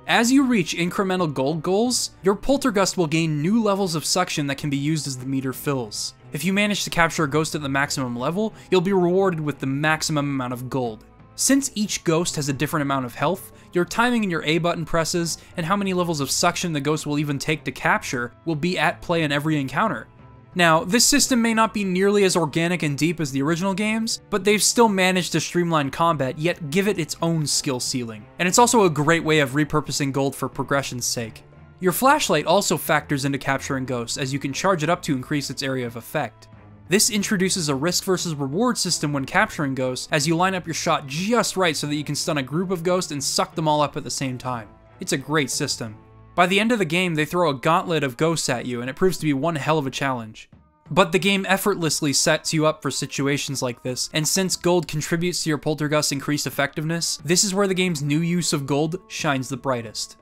As you reach incremental gold goals, your Poltergust will gain new levels of suction that can be used as the meter fills. If you manage to capture a ghost at the maximum level, you'll be rewarded with the maximum amount of gold. Since each ghost has a different amount of health, your timing and your A button presses, and how many levels of suction the ghost will even take to capture, will be at play in every encounter. Now, this system may not be nearly as organic and deep as the original games, but they've still managed to streamline combat, yet give it its own skill ceiling. And it's also a great way of repurposing gold for progression's sake. Your flashlight also factors into capturing ghosts, as you can charge it up to increase its area of effect. This introduces a risk versus reward system when capturing ghosts, as you line up your shot just right so that you can stun a group of ghosts and suck them all up at the same time. It's a great system. By the end of the game, they throw a gauntlet of ghosts at you, and it proves to be one hell of a challenge. But the game effortlessly sets you up for situations like this, and since gold contributes to your Poltergust's increased effectiveness, this is where the game's new use of gold shines the brightest.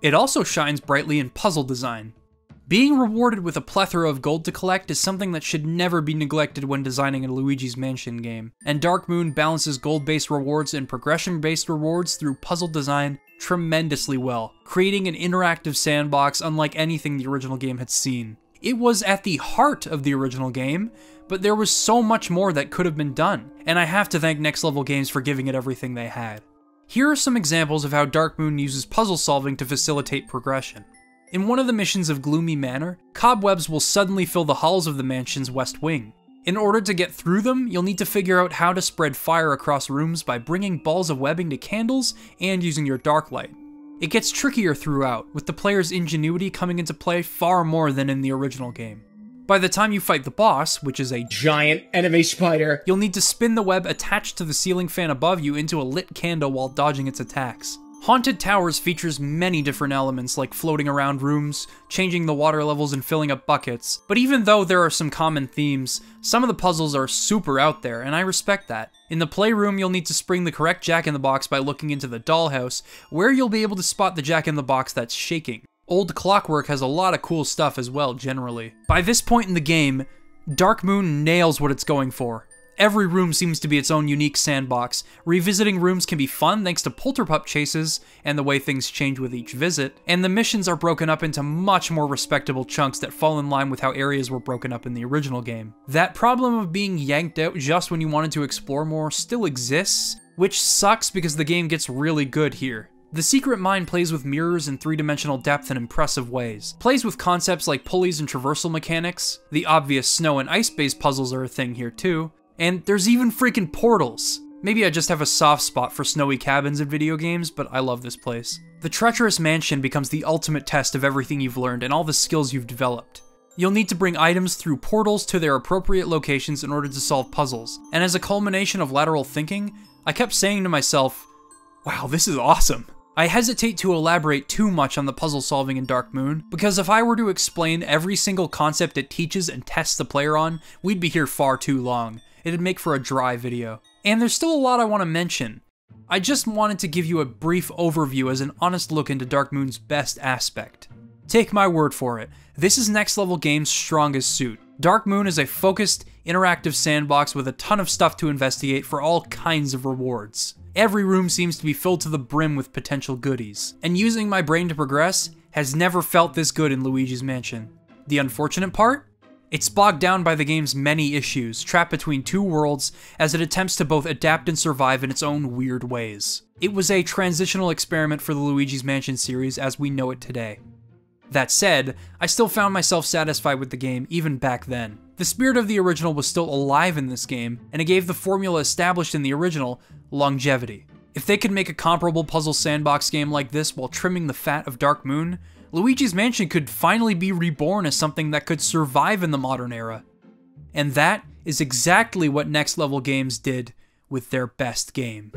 It also shines brightly in puzzle design. Being rewarded with a plethora of gold to collect is something that should never be neglected when designing a Luigi's Mansion game, and Dark Moon balances gold-based rewards and progression-based rewards through puzzle design tremendously well, creating an interactive sandbox unlike anything the original game had seen. It was at the heart of the original game, but there was so much more that could have been done, and I have to thank Next Level Games for giving it everything they had. Here are some examples of how Dark Moon uses puzzle solving to facilitate progression. In one of the missions of Gloomy Manor, cobwebs will suddenly fill the halls of the mansion's west wing. In order to get through them, you'll need to figure out how to spread fire across rooms by bringing balls of webbing to candles and using your dark light. It gets trickier throughout, with the player's ingenuity coming into play far more than in the original game. By the time you fight the boss, which is a giant enemy spider, you'll need to spin the web attached to the ceiling fan above you into a lit candle while dodging its attacks. Haunted Towers features many different elements like floating around rooms, changing the water levels and filling up buckets, but even though there are some common themes, some of the puzzles are super out there, and I respect that. In the playroom, you'll need to spring the correct jack-in-the-box by looking into the dollhouse, where you'll be able to spot the jack-in-the-box that's shaking. Old Clockwork has a lot of cool stuff as well, generally. By this point in the game, Dark Moon nails what it's going for. Every room seems to be its own unique sandbox. Revisiting rooms can be fun thanks to polterpup chases and the way things change with each visit, and the missions are broken up into much more respectable chunks that fall in line with how areas were broken up in the original game. That problem of being yanked out just when you wanted to explore more still exists, which sucks because the game gets really good here. The Secret Mine plays with mirrors and three-dimensional depth in impressive ways, plays with concepts like pulleys and traversal mechanics, the obvious snow and ice-based puzzles are a thing here too, and there's even freaking portals. Maybe I just have a soft spot for snowy cabins in video games, but I love this place. The Treacherous Mansion becomes the ultimate test of everything you've learned and all the skills you've developed. You'll need to bring items through portals to their appropriate locations in order to solve puzzles, and as a culmination of lateral thinking, I kept saying to myself, wow, this is awesome. I hesitate to elaborate too much on the puzzle solving in Dark Moon, because if I were to explain every single concept it teaches and tests the player on, we'd be here far too long. It'd make for a dry video. And there's still a lot I want to mention. I just wanted to give you a brief overview as an honest look into Dark Moon's best aspect. Take my word for it, this is Next Level Games' strongest suit. Dark Moon is a focused, interactive sandbox with a ton of stuff to investigate for all kinds of rewards. Every room seems to be filled to the brim with potential goodies, and using my brain to progress has never felt this good in Luigi's Mansion. The unfortunate part? It's bogged down by the game's many issues, trapped between two worlds as it attempts to both adapt and survive in its own weird ways. It was a transitional experiment for the Luigi's Mansion series as we know it today. That said, I still found myself satisfied with the game even back then. The spirit of the original was still alive in this game, and it gave the formula established in the original longevity. If they could make a comparable puzzle sandbox game like this while trimming the fat of Dark Moon, Luigi's Mansion could finally be reborn as something that could survive in the modern era. And that is exactly what Next Level Games did with their best game.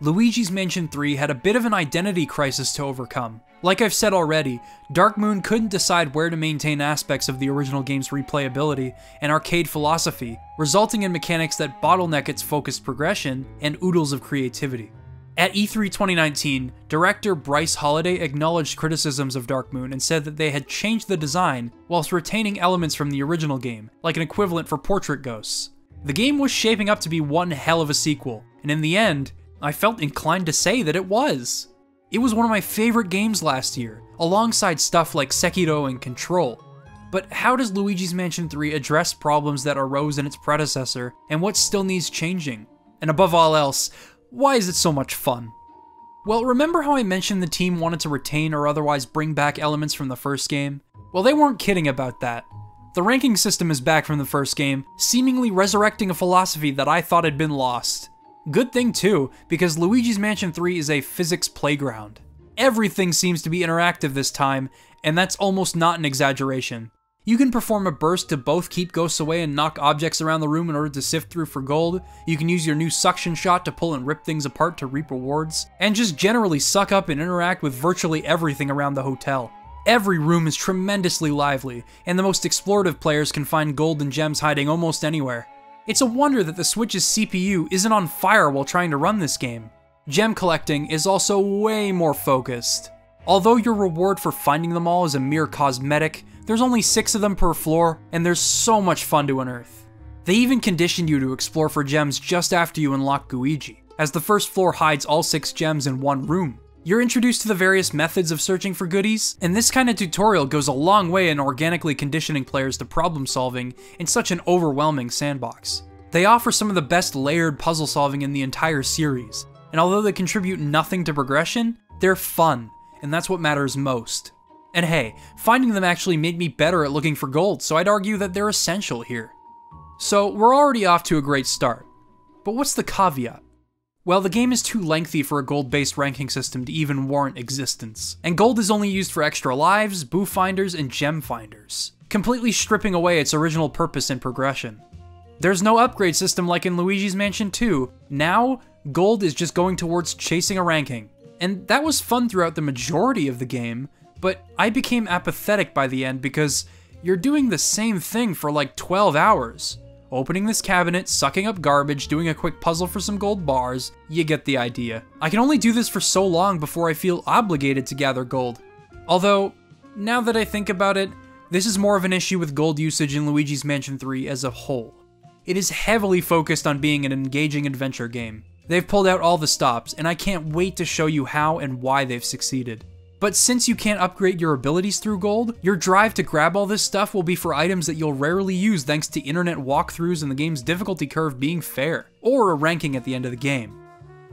Luigi's Mansion three had a bit of an identity crisis to overcome. Like I've said already, Dark Moon couldn't decide where to maintain aspects of the original game's replayability and arcade philosophy, resulting in mechanics that bottleneck its focused progression and oodles of creativity. At E three twenty nineteen, director Bryce Holiday acknowledged criticisms of Dark Moon and said that they had changed the design whilst retaining elements from the original game, like an equivalent for portrait ghosts. The game was shaping up to be one hell of a sequel, and in the end, I felt inclined to say that it was. It was one of my favorite games last year, alongside stuff like Sekiro and Control. But how does Luigi's Mansion three address problems that arose in its predecessor, and what still needs changing? And above all else, why is it so much fun? Well, remember how I mentioned the team wanted to retain or otherwise bring back elements from the first game? Well, they weren't kidding about that. The ranking system is back from the first game, seemingly resurrecting a philosophy that I thought had been lost. Good thing too, because Luigi's Mansion three is a physics playground. Everything seems to be interactive this time, and that's almost not an exaggeration. You can perform a burst to both keep ghosts away and knock objects around the room in order to sift through for gold, you can use your new suction shot to pull and rip things apart to reap rewards, and just generally suck up and interact with virtually everything around the hotel. Every room is tremendously lively, and the most explorative players can find gold and gems hiding almost anywhere. It's a wonder that the Switch's C P U isn't on fire while trying to run this game. Gem collecting is also way more focused. Although your reward for finding them all is a mere cosmetic, there's only six of them per floor, and there's so much fun to unearth. They even conditioned you to explore for gems just after you unlock Gooigi, as the first floor hides all six gems in one room. You're introduced to the various methods of searching for goodies, and this kind of tutorial goes a long way in organically conditioning players to problem solving in such an overwhelming sandbox. They offer some of the best layered puzzle solving in the entire series, and although they contribute nothing to progression, they're fun, and that's what matters most. And hey, finding them actually made me better at looking for gold, so I'd argue that they're essential here. So we're already off to a great start. But what's the caveat? Well, the game is too lengthy for a gold-based ranking system to even warrant existence, and gold is only used for extra lives, boo finders, and gem finders, completely stripping away its original purpose and progression. There's no upgrade system like in Luigi's Mansion two. Now, gold is just going towards chasing a ranking, and that was fun throughout the majority of the game, but I became apathetic by the end because you're doing the same thing for like twelve hours. Opening this cabinet, sucking up garbage, doing a quick puzzle for some gold bars, you get the idea. I can only do this for so long before I feel obligated to gather gold. Although, now that I think about it, this is more of an issue with gold usage in Luigi's Mansion three as a whole. It is heavily focused on being an engaging adventure game. They've pulled out all the stops, and I can't wait to show you how and why they've succeeded. But since you can't upgrade your abilities through gold, your drive to grab all this stuff will be for items that you'll rarely use thanks to internet walkthroughs and the game's difficulty curve being fair, or a ranking at the end of the game.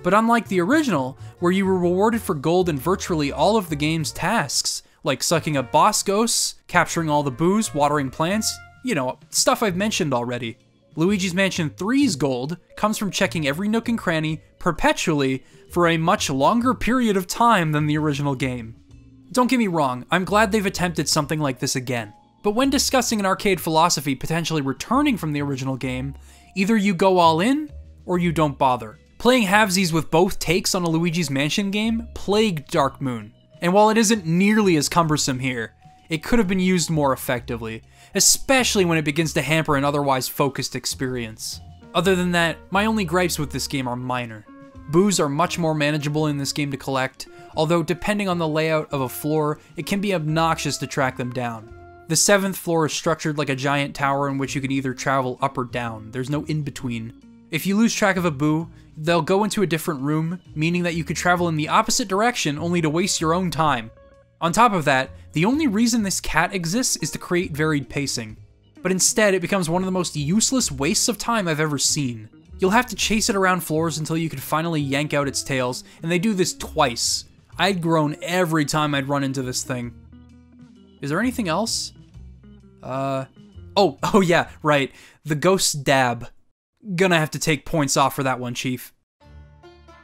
But unlike the original, where you were rewarded for gold in virtually all of the game's tasks, like sucking up boss ghosts, capturing all the boos, watering plants, you know, stuff I've mentioned already, Luigi's Mansion three's gold comes from checking every nook and cranny perpetually for a much longer period of time than the original game. Don't get me wrong, I'm glad they've attempted something like this again, but when discussing an arcade philosophy potentially returning from the original game, either you go all in, or you don't bother. Playing halvesies with both takes on a Luigi's Mansion game plagued Dark Moon, and while it isn't nearly as cumbersome here, it could have been used more effectively, especially when it begins to hamper an otherwise focused experience. Other than that, my only gripes with this game are minor. Boos are much more manageable in this game to collect, although depending on the layout of a floor, it can be obnoxious to track them down. The seventh floor is structured like a giant tower in which you can either travel up or down, there's no in-between. If you lose track of a boo, they'll go into a different room, meaning that you could travel in the opposite direction only to waste your own time. On top of that, the only reason this cat exists is to create varied pacing, but instead it becomes one of the most useless wastes of time I've ever seen. You'll have to chase it around floors until you can finally yank out its tails, and they do this twice. I'd groan every time I'd run into this thing. Is there anything else? Uh, oh, oh yeah, right, the ghost dab. Gonna have to take points off for that one, Chief.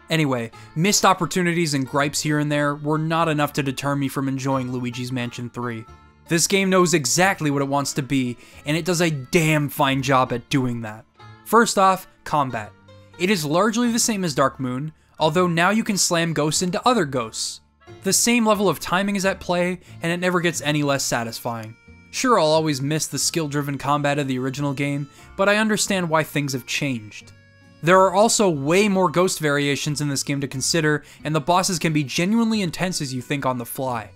Anyway, missed opportunities and gripes here and there were not enough to deter me from enjoying Luigi's Mansion three. This game knows exactly what it wants to be, and it does a damn fine job at doing that. First off, combat. It is largely the same as Dark Moon, although now you can slam ghosts into other ghosts. The same level of timing is at play, and it never gets any less satisfying. Sure, I'll always miss the skill-driven combat of the original game, but I understand why things have changed. There are also way more ghost variations in this game to consider, and the bosses can be genuinely intense as you think on the fly.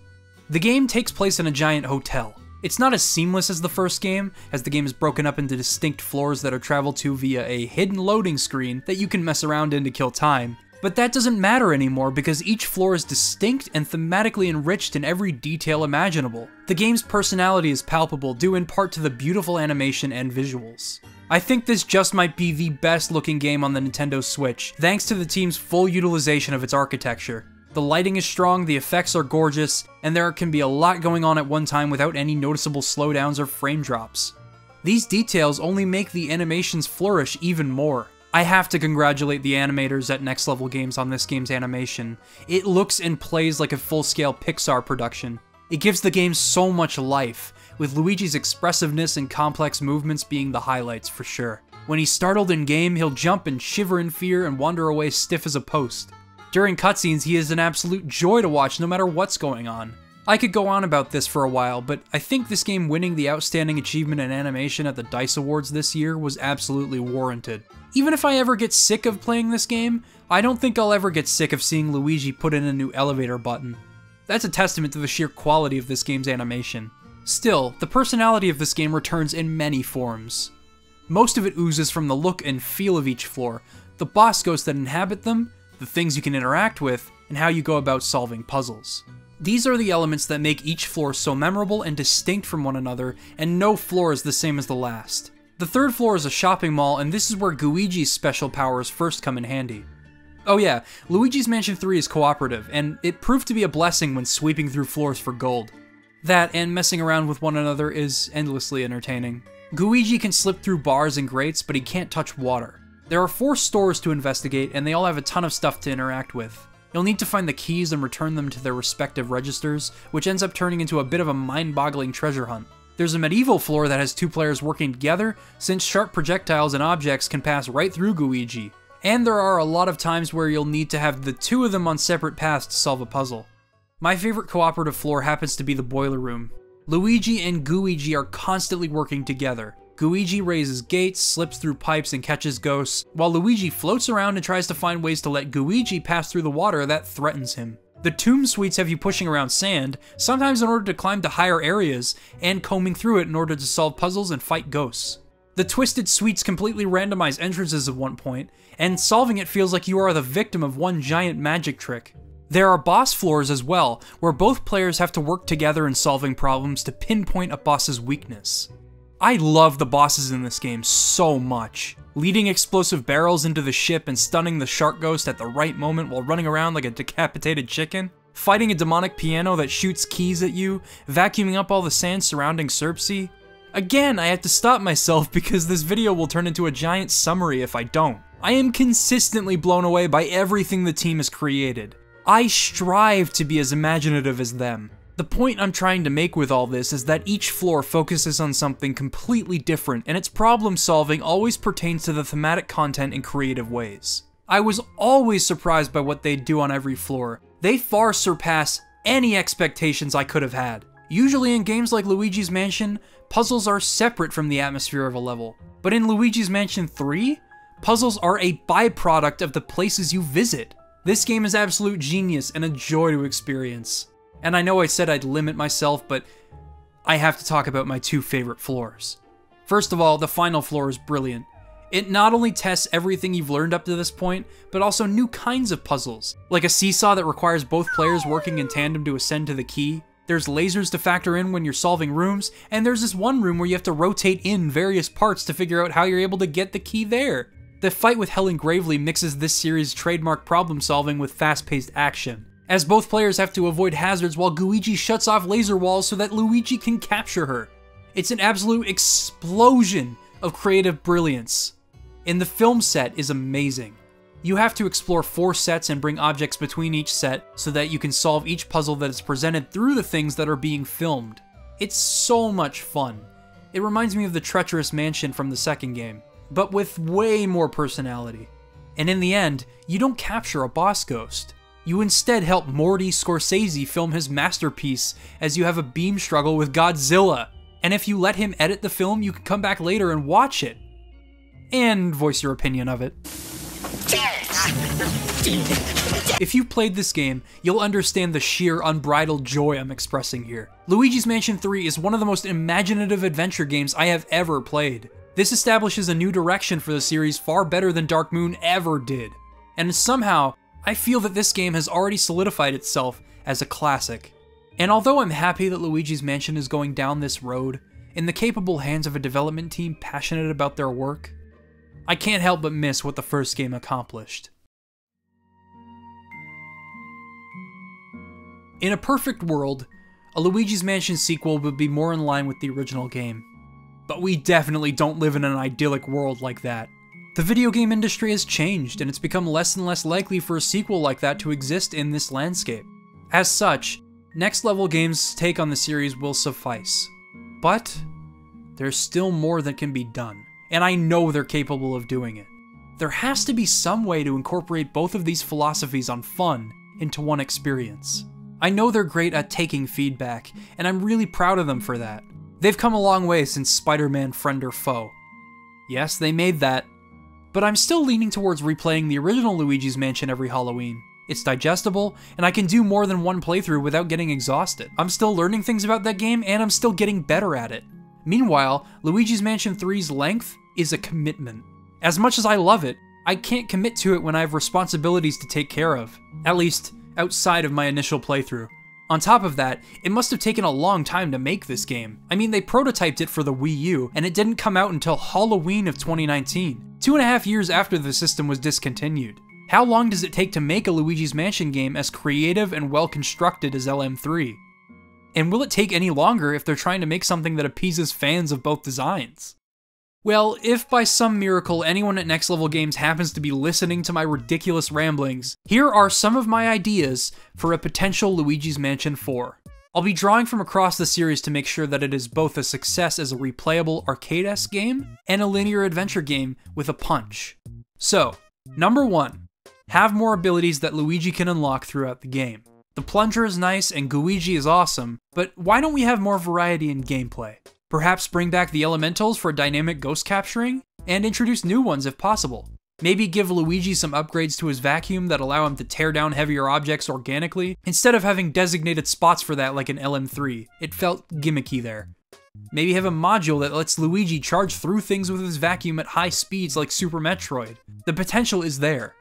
The game takes place in a giant hotel. It's not as seamless as the first game, as the game is broken up into distinct floors that are traveled to via a hidden loading screen that you can mess around in to kill time, but that doesn't matter anymore because each floor is distinct and thematically enriched in every detail imaginable. The game's personality is palpable, due in part to the beautiful animation and visuals. I think this just might be the best looking game on the Nintendo Switch, thanks to the team's full utilization of its architecture. The lighting is strong, the effects are gorgeous, and there can be a lot going on at one time without any noticeable slowdowns or frame drops. These details only make the animations flourish even more. I have to congratulate the animators at Next Level Games on this game's animation. It looks and plays like a full-scale Pixar production. It gives the game so much life, with Luigi's expressiveness and complex movements being the highlights for sure. When he's startled in-game, he'll jump and shiver in fear and wander away stiff as a post. During cutscenes, he is an absolute joy to watch no matter what's going on. I could go on about this for a while, but I think this game winning the Outstanding Achievement in Animation at the DICE Awards this year was absolutely warranted. Even if I ever get sick of playing this game, I don't think I'll ever get sick of seeing Luigi put in a new elevator button. That's a testament to the sheer quality of this game's animation. Still, the personality of this game returns in many forms. Most of it oozes from the look and feel of each floor, the boss ghosts that inhabit them, the things you can interact with, and how you go about solving puzzles. These are the elements that make each floor so memorable and distinct from one another, and no floor is the same as the last. The third floor is a shopping mall, and this is where Gooigi's special powers first come in handy. Oh yeah, Luigi's Mansion three is cooperative, and it proved to be a blessing when sweeping through floors for gold. That, and messing around with one another, is endlessly entertaining. Gooigi can slip through bars and grates, but he can't touch water. There are four stores to investigate, and they all have a ton of stuff to interact with. You'll need to find the keys and return them to their respective registers, which ends up turning into a bit of a mind-boggling treasure hunt. There's a medieval floor that has two players working together, since sharp projectiles and objects can pass right through Gooigi. And there are a lot of times where you'll need to have the two of them on separate paths to solve a puzzle. My favorite cooperative floor happens to be the boiler room. Luigi and Gooigi are constantly working together. Gooigi raises gates, slips through pipes, and catches ghosts, while Luigi floats around and tries to find ways to let Gooigi pass through the water that threatens him. The tomb suites have you pushing around sand, sometimes in order to climb to higher areas, and combing through it in order to solve puzzles and fight ghosts. The twisted suites completely randomize entrances at one point, and solving it feels like you are the victim of one giant magic trick. There are boss floors as well, where both players have to work together in solving problems to pinpoint a boss's weakness. I love the bosses in this game so much. Leading explosive barrels into the ship and stunning the shark ghost at the right moment while running around like a decapitated chicken. Fighting a demonic piano that shoots keys at you. Vacuuming up all the sand surrounding Surfshark. Again, I have to stop myself because this video will turn into a giant summary if I don't. I am consistently blown away by everything the team has created. I strive to be as imaginative as them. The point I'm trying to make with all this is that each floor focuses on something completely different, and its problem solving always pertains to the thematic content in creative ways. I was always surprised by what they do on every floor. They far surpass any expectations I could have had. Usually in games like Luigi's Mansion, puzzles are separate from the atmosphere of a level. But in Luigi's Mansion three, puzzles are a byproduct of the places you visit. This game is absolute genius and a joy to experience. And I know I said I'd limit myself, but I have to talk about my two favorite floors. First of all, the final floor is brilliant. It not only tests everything you've learned up to this point, but also new kinds of puzzles, like a seesaw that requires both players working in tandem to ascend to the key. There's lasers to factor in when you're solving rooms, and there's this one room where you have to rotate in various parts to figure out how you're able to get the key there. The fight with Helen Gravely mixes this series' trademark problem solving with fast-paced action, as both players have to avoid hazards while Gooigi shuts off laser walls so that Luigi can capture her. It's an absolute explosion of creative brilliance. And the film set is amazing. You have to explore four sets and bring objects between each set so that you can solve each puzzle that is presented through the things that are being filmed. It's so much fun. It reminds me of the Treacherous Mansion from the second game, but with way more personality. And in the end, you don't capture a boss ghost. You instead help Marty Scorsese film his masterpiece as you have a beam struggle with Godzilla, and if you let him edit the film, you can come back later and watch it, and voice your opinion of it. If you've played this game, you'll understand the sheer unbridled joy I'm expressing here. Luigi's Mansion three is one of the most imaginative adventure games I have ever played. This establishes a new direction for the series far better than Dark Moon ever did. And somehow, I feel that this game has already solidified itself as a classic. And although I'm happy that Luigi's Mansion is going down this road, in the capable hands of a development team passionate about their work, I can't help but miss what the first game accomplished. In a perfect world, a Luigi's Mansion sequel would be more in line with the original game. But we definitely don't live in an idyllic world like that. The video game industry has changed, and it's become less and less likely for a sequel like that to exist in this landscape. As such, Next Level Games' take on the series will suffice. But there's still more that can be done, and I know they're capable of doing it. There has to be some way to incorporate both of these philosophies on fun into one experience. I know they're great at taking feedback, and I'm really proud of them for that. They've come a long way since Spider-Man Friend or Foe. Yes, they made that. But I'm still leaning towards replaying the original Luigi's Mansion every Halloween. It's digestible, and I can do more than one playthrough without getting exhausted. I'm still learning things about that game, and I'm still getting better at it. Meanwhile, Luigi's Mansion three's length is a commitment. As much as I love it, I can't commit to it when I have responsibilities to take care of. At least, outside of my initial playthrough. On top of that, it must have taken a long time to make this game. I mean, they prototyped it for the Wii U, and it didn't come out until Halloween of twenty nineteen, two and a half years after the system was discontinued. How long does it take to make a Luigi's Mansion game as creative and well-constructed as L M three? And will it take any longer if they're trying to make something that appeases fans of both designs? Well, if by some miracle anyone at Next Level Games happens to be listening to my ridiculous ramblings, here are some of my ideas for a potential Luigi's Mansion four. I'll be drawing from across the series to make sure that it is both a success as a replayable arcade-esque game and a linear adventure game with a punch. So, number one, have more abilities that Luigi can unlock throughout the game. The plunger is nice and Gooigi is awesome, but why don't we have more variety in gameplay? Perhaps bring back the elementals for dynamic ghost capturing, and introduce new ones if possible. Maybe give Luigi some upgrades to his vacuum that allow him to tear down heavier objects organically, instead of having designated spots for that like in L M three. It felt gimmicky there. Maybe have a module that lets Luigi charge through things with his vacuum at high speeds like Super Metroid. The potential is there.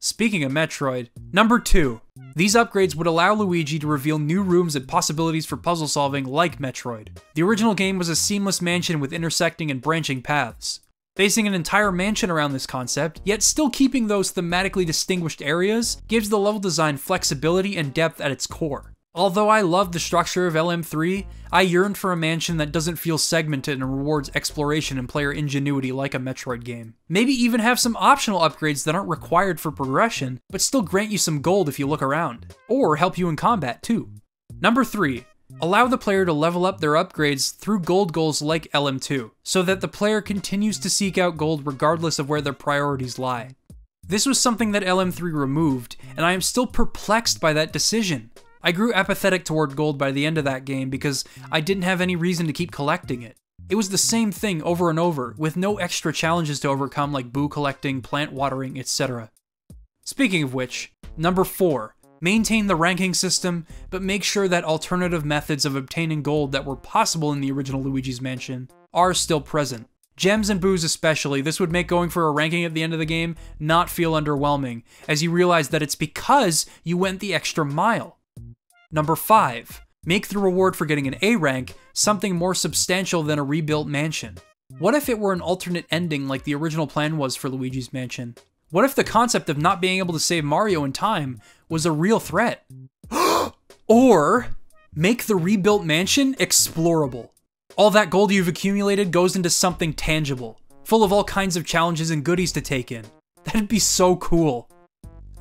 Speaking of Metroid, number two. These upgrades would allow Luigi to reveal new rooms and possibilities for puzzle solving like Metroid. The original game was a seamless mansion with intersecting and branching paths. Basing an entire mansion around this concept, yet still keeping those thematically distinguished areas, gives the level design flexibility and depth at its core. Although I love the structure of L M three, I yearned for a mansion that doesn't feel segmented and rewards exploration and player ingenuity like a Metroid game. Maybe even have some optional upgrades that aren't required for progression, but still grant you some gold if you look around. Or help you in combat too. Number three. Allow the player to level up their upgrades through gold goals like L M two, so that the player continues to seek out gold regardless of where their priorities lie. This was something that L M three removed, and I am still perplexed by that decision. I grew apathetic toward gold by the end of that game because I didn't have any reason to keep collecting it. It was the same thing over and over, with no extra challenges to overcome like boo collecting, plant watering, et cetera. Speaking of which, number four, maintain the ranking system, but make sure that alternative methods of obtaining gold that were possible in the original Luigi's Mansion are still present. Gems and boos especially, this would make going for a ranking at the end of the game not feel underwhelming, as you realize that it's because you went the extra mile. Number five, make the reward for getting an A rank something more substantial than a rebuilt mansion. What if it were an alternate ending like the original plan was for Luigi's Mansion? What if the concept of not being able to save Mario in time was a real threat? Or make the rebuilt mansion explorable. All that gold you've accumulated goes into something tangible, full of all kinds of challenges and goodies to take in. That'd be so cool.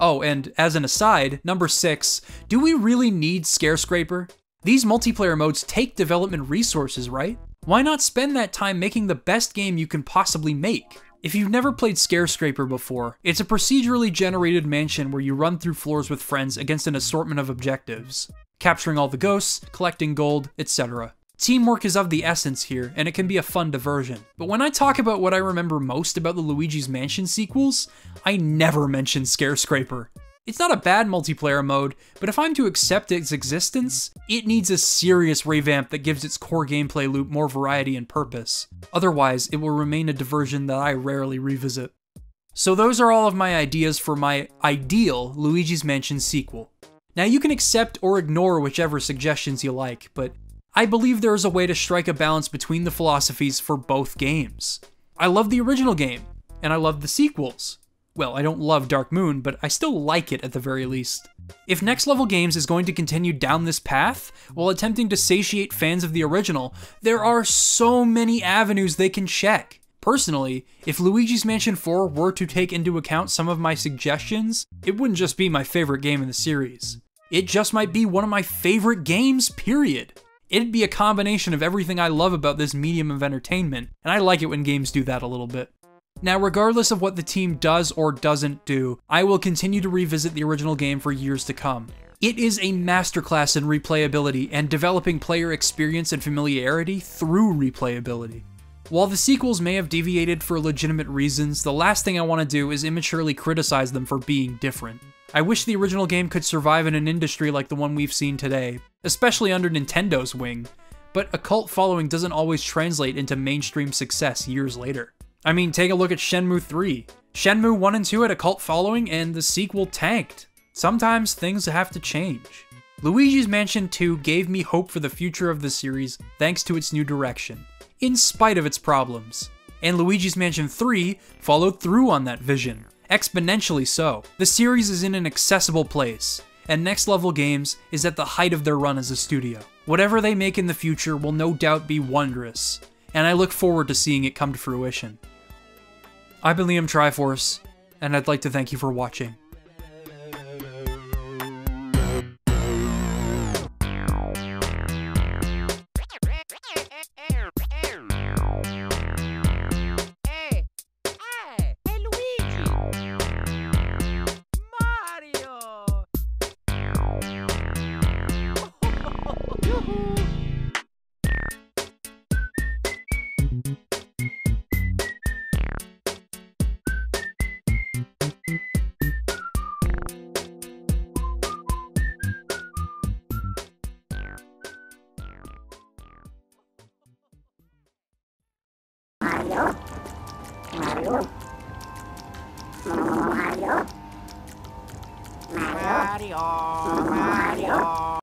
Oh, and as an aside, number six, do we really need Scarescraper? These multiplayer modes take development resources, right? Why not spend that time making the best game you can possibly make? If you've never played Scarescraper before, it's a procedurally generated mansion where you run through floors with friends against an assortment of objectives, capturing all the ghosts, collecting gold, et cetera. Teamwork is of the essence here, and it can be a fun diversion. But when I talk about what I remember most about the Luigi's Mansion sequels, I never mention Scarescraper. It's not a bad multiplayer mode, but if I'm to accept its existence, it needs a serious revamp that gives its core gameplay loop more variety and purpose. Otherwise, it will remain a diversion that I rarely revisit. So those are all of my ideas for my ideal Luigi's Mansion sequel. Now you can accept or ignore whichever suggestions you like, but I believe there is a way to strike a balance between the philosophies for both games. I love the original game, and I love the sequels. Well, I don't love Dark Moon, but I still like it at the very least. If Next Level Games is going to continue down this path, while attempting to satiate fans of the original, there are so many avenues they can check. Personally, if Luigi's Mansion four were to take into account some of my suggestions, it wouldn't just be my favorite game in the series. It just might be one of my favorite games, period. It'd be a combination of everything I love about this medium of entertainment, and I like it when games do that a little bit. Now, regardless of what the team does or doesn't do, I will continue to revisit the original game for years to come. It is a masterclass in replayability and developing player experience and familiarity through replayability. While the sequels may have deviated for legitimate reasons, the last thing I want to do is immaturely criticize them for being different. I wish the original game could survive in an industry like the one we've seen today, especially under Nintendo's wing, but a cult following doesn't always translate into mainstream success years later. I mean, take a look at Shenmue three. Shenmue one and two had a cult following and the sequel tanked. Sometimes things have to change. Luigi's Mansion two gave me hope for the future of the series thanks to its new direction, in spite of its problems. And Luigi's Mansion three followed through on that vision, exponentially so. The series is in an accessible place, and Next Level Games is at the height of their run as a studio. Whatever they make in the future will no doubt be wondrous, and I look forward to seeing it come to fruition. I've been Liam Triforce, and I'd like to thank you for watching. Mario, Mario, Mario, Mario, Mario, Mario.